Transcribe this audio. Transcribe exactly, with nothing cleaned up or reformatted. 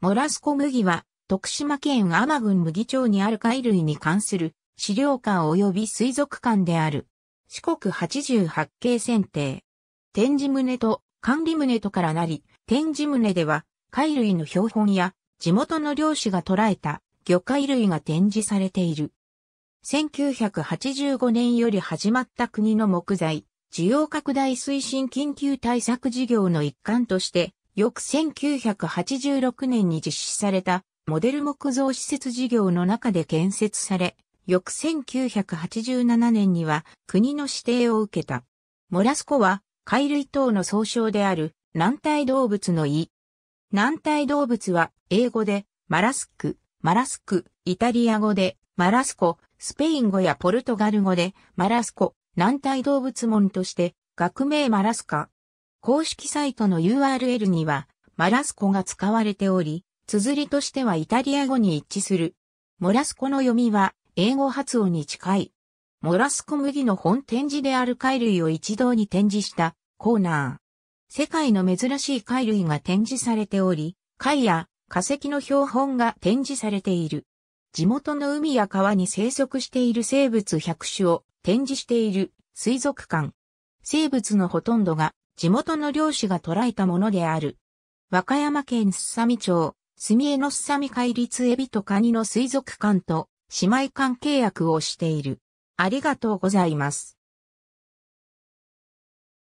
モラスコ麦は、徳島県安間郡牟岐町にある貝類に関する資料館及び水族館である。四国八十八景選定。展示棟と管理棟とからなり、展示棟では貝類の標本や地元の漁師が捕らえた魚介類が展示されている。せんきゅうひゃくはちじゅうごねんより始まった国の木材、需要拡大推進緊急対策事業の一環として、翌せんきゅうひゃくはちじゅうろくねんに実施されたモデル木造施設事業の中で建設され、翌せんきゅうひゃくはちじゅうななねんには国の指定を受けた。モラスコは貝類等の総称である軟体動物の意。軟体動物は英語でマラスク、マラスク、イタリア語でマラスコ、スペイン語やポルトガル語でマラスコ、軟体動物門として学名マラスカ。公式サイトの ユーアールエル にはマラスコが使われており、綴りとしてはイタリア語に一致する。モラスコの読みは英語発音に近い。モラスコ麦の本展示である貝類を一堂に展示したコーナー。世界の珍しい貝類が展示されており、貝や化石の標本が展示されている。地元の海や川に生息している生物ひゃく種を展示している水族館。生物のほとんどが地元の漁師が捕らえたものである。和歌山県すさみ町、住江のすさみ海立エビとカニの水族館と姉妹間契約をしている。ありがとうございます。